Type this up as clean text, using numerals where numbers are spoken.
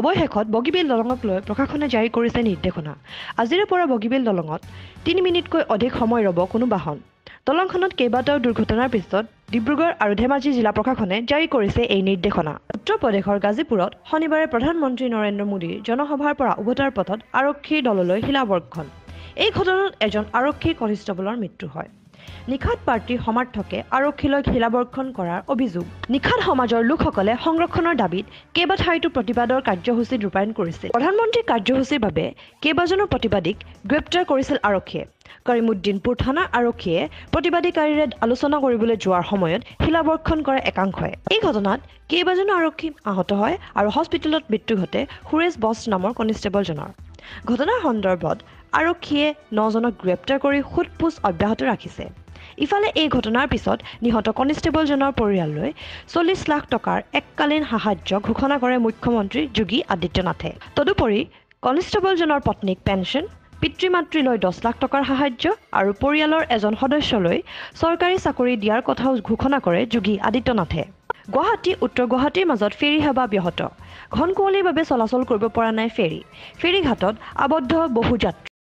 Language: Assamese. অবশেষত বগীবিল দলঙক লৈ প্ৰকাশনা জাৰি কৰিছে নিৰ্দেশনা। আজিৰে পৰা বগীবিল দলঙত ৩ মিনিটকৈ অধিক সময় ৰব কোনো বাহন। দলংখনত কেইবাটাও দুৰ্ঘটনাৰ পিছত ডিব্ৰুগড় আৰু ধেমাজি জিলা প্ৰশাসনে জাৰি কৰিছে এই নিৰ্দেশনা। উত্তৰ প্ৰদেশৰ গাজীপুৰত শনিবাৰে প্ৰধানমন্ত্ৰী নৰেন্দ্ৰ মোদীৰ জনসভাৰ পৰা উভতাৰ পথত আৰক্ষীৰ দললৈ হিলাবৰ্ষণ। এই ঘটনাত এজন আৰক্ষী কনিষ্টবলৰ মৃত্যু হয়। নিখাত পাৰ্টিৰ সমৰ্থকে আৰক্ষীলৈ হিলাবৰ্ষণ কৰাৰ অভিযোগ। নিখাত সমাজৰ লোকসকলে সংৰক্ষণৰ দাবীত কেইবাঠাইতো প্ৰতিবাদৰ কাৰ্যসূচী ৰূপায়ণ কৰিছে। প্ৰধানমন্ত্ৰীৰ কাৰ্যসূচীৰ বাবে কেইবাজনো প্ৰতিবাদীক গ্ৰেপ্তাৰ কৰিছিল আৰক্ষীয়ে। কৰিমুদ্দিনপুৰ থানা আৰক্ষীয়ে প্ৰতিবাদীকাৰীৰে আলোচনা কৰিবলৈ যোৱাৰ সময়ত হিলাবৰ্ষণ কৰা একাংশই। এই ঘটনাত কেইবাজনো আৰক্ষী আহত হয় আৰু হস্পিটেলত মৃত্যু ঘটে সুৰেশ বস নামৰ কনিষ্টেবলজনৰ। ঘটনাৰ সন্দৰ্ভত আৰক্ষীয়ে ৯জনক গ্ৰেপ্তাৰ কৰি সোধপুছ অব্যাহত ৰাখিছে। ইফালে এই ঘটনাৰ পিছত নিহত কনিষ্টেবলজনৰ পৰিয়াললৈ ৪০ লাখ টকাৰ এককালীন সাহায্য ঘোষণা কৰে মুখ্যমন্ত্ৰী যোগী আদিত্যনাথে। তদুপৰি কনিষ্টেবলজনৰ পত্নীক পেনশ্যন, পিতৃ-মাতৃলৈ ১০ লাখ টকাৰ সাহায্য আৰু পৰিয়ালৰ এজন সদস্যলৈ চৰকাৰী চাকৰি দিয়াৰ কথাও ঘোষণা কৰে যোগী আদিত্যনাথে। গুৱাহাটী উত্তৰ গুৱাহাটীৰ মাজত ফেৰী সেৱা ব্যাহত। ঘন কুঁৱলীৰ বাবে চলাচল কৰিব পৰা নাই ফেৰী। ফেৰীঘাটত আবদ্ধ বহু যাত্ৰী।